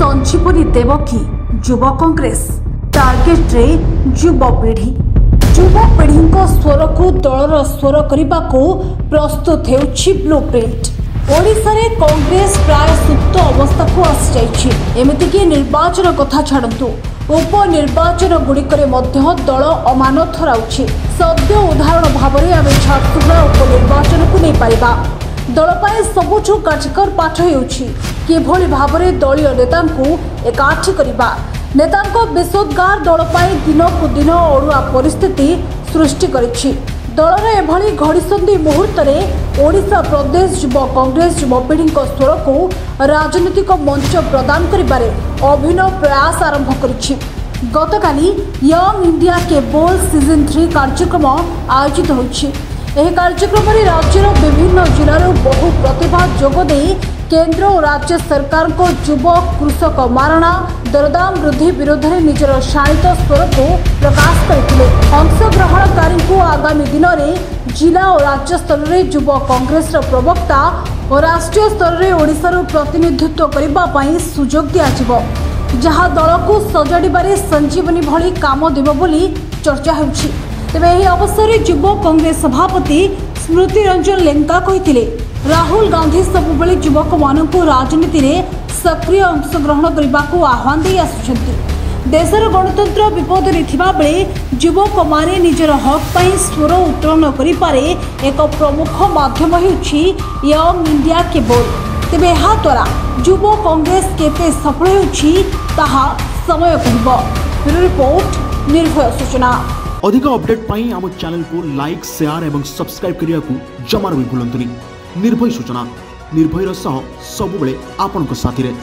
संजीवनी देवकी युव कांग्रेस टार्गेट रे युव पीढ़ी स्वर को दलर स्वर करने को प्रस्तुत होउछि ब्लूप्रिंट। ओडिशा रे कांग्रेस प्राय सुप्त अवस्था को आसी जाइछि। एमतिकि निर्वाचन कथा छाड़तु उपनिर्वाचन गुड़िकरे दल अमान थराउछि। सद्य उदाहरण भावरे आमे झारसुगुड़ा उपनिर्वाचन को नहीं पारिबा। दल पाए सबुठु काठकर पाठ हेउछि किभली भावरे दलीय नेता एकाठी करिबा। नेतांको विशोद्गार दल पाए दिनकु दिन अड़ुआ परिस्थिति सृष्टि करिछि। दलर एभली घड़ीसंधि मुहूर्त में ओडिशा प्रदेश युव कांग्रेस युवपीढ़ी स्वर को राजनीतिक मंच प्रदान करिबारे अभिनव प्रयास आरंभ करिछि। गतकाली यंग इंडिया केबल सीजन 3 कार्यक्रम आयोजित होछि। एही कार्यक्रम में राज्यर विभिन्न जिलार बहु प्रतिभा जोगदे केन्द्र और राज्य सरकार को युव कृषक मारणा दरदाम वृद्धि विरोध में निजर शाणित स्वर को प्रकाश करते। अंशग्रहणकारी को आगामी दिन में जिला और राज्य स्तर में युव कांग्रेस प्रवक्ता और राष्ट्रीय स्तर में ओडिशा प्रतिनिधित्व करने सुजोग दिया जहां दल को सजाड़बारे संजीवनी भली काम देव बोली चर्चा होउछि। तेबे यह अवसर में युव कांग्रेस सभापति स्मृति रंजन लेंका कहिथिले राहुल गांधी सबुबले युवक मानक राजनीति में सक्रिय अंशग्रहण करने को आह्वान दे आसुछंती। देशर गणतंत्र विपद में बेले युवक माने निजर हक पर स्वर उत्तोलन करिपारे एक प्रमुख माध्यम हेउछि यंग इंडिया केबल। तेबे हा द्वारा युव कांग्रेस केते सफल हेउछि ताहा समय कहबो। ब्यूरो रिपोर्ट निर्भय सूचना। अधिक अपडेट पई हम चैनल को लाइक शेयर एवं सब्सक्राइब करिया को जमार भी भूलंतुनी। निर्भय सूचना निर्भयर सह सबुबले आपनको साथी रे।